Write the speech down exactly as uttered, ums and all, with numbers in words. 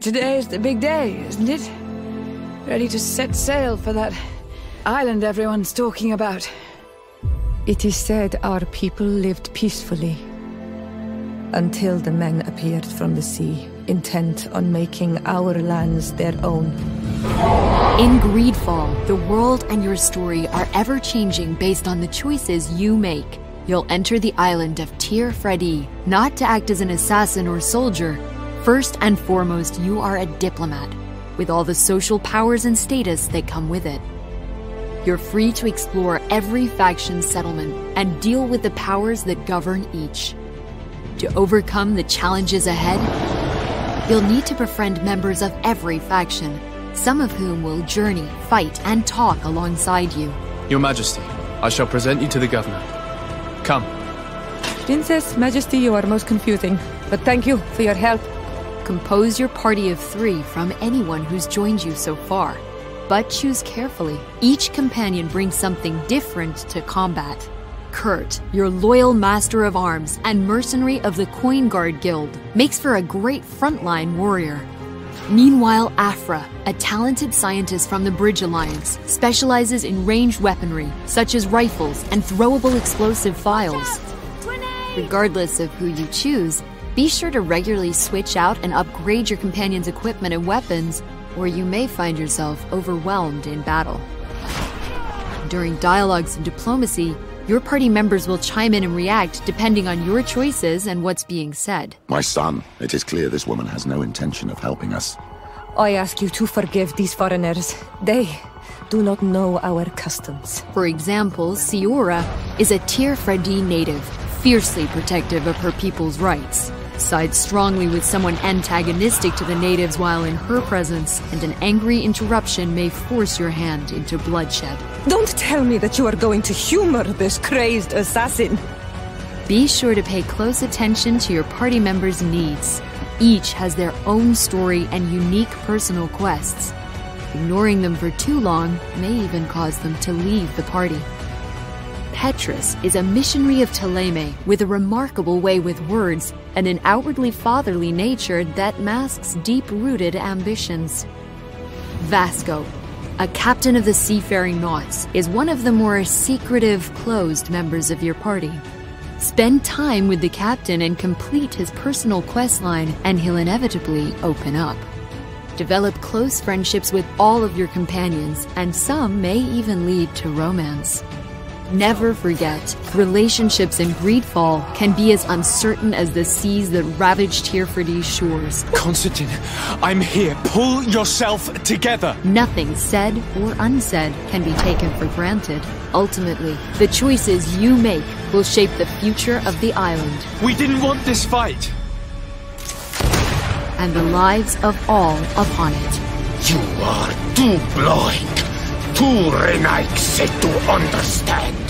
Today is the big day, isn't it? Ready to set sail for that island everyone's talking about. It is said our people lived peacefully until the men appeared from the sea, intent on making our lands their own. In Greedfall, the world and your story are ever-changing based on the choices you make. You'll enter the island of Teer Fradee, not to act as an assassin or soldier. First and foremost, you are a diplomat, with all the social powers and status that come with it. You're free to explore every faction's settlement and deal with the powers that govern each. To overcome the challenges ahead, you'll need to befriend members of every faction, some of whom will journey, fight, and talk alongside you. Your Majesty, I shall present you to the governor. Come. Princess, Majesty, you are most confusing, but thank you for your help. Compose your party of three from anyone who's joined you so far, but choose carefully. Each companion brings something different to combat. Kurt, your loyal master of arms and mercenary of the Coin Guard Guild, makes for a great frontline warrior. Meanwhile, Aphra, a talented scientist from the Bridge Alliance, specializes in ranged weaponry, such as rifles and throwable explosive vials. Regardless of who you choose, be sure to regularly switch out and upgrade your companion's equipment and weapons, or you may find yourself overwhelmed in battle. During dialogues and diplomacy, your party members will chime in and react depending on your choices and what's being said. My son, it is clear this woman has no intention of helping us. I ask you to forgive these foreigners. They do not know our customs. For example, Siora is a Teer Fradee native, fiercely protective of her people's rights. Sides strongly with someone antagonistic to the natives while in her presence, and an angry interruption may force your hand into bloodshed. Don't tell me that you are going to humor this crazed assassin! Be sure to pay close attention to your party members' needs. Each has their own story and unique personal quests. Ignoring them for too long may even cause them to leave the party. Petrus is a missionary of Teleme with a remarkable way with words and an outwardly fatherly nature that masks deep-rooted ambitions. Vasco, a captain of the seafaring Nauts, is one of the more secretive, closed members of your party. Spend time with the captain and complete his personal quest line, and he'll inevitably open up. Develop close friendships with all of your companions, and some may even lead to romance. Never forget, relationships in Greedfall can be as uncertain as the seas that ravaged Tirfredi's shores. Constantine, I'm here. Pull yourself together. Nothing said or unsaid can be taken for granted. Ultimately, the choices you make will shape the future of the island. We didn't want this fight. And the lives of all upon it. You are too blind. Too renegade to understand.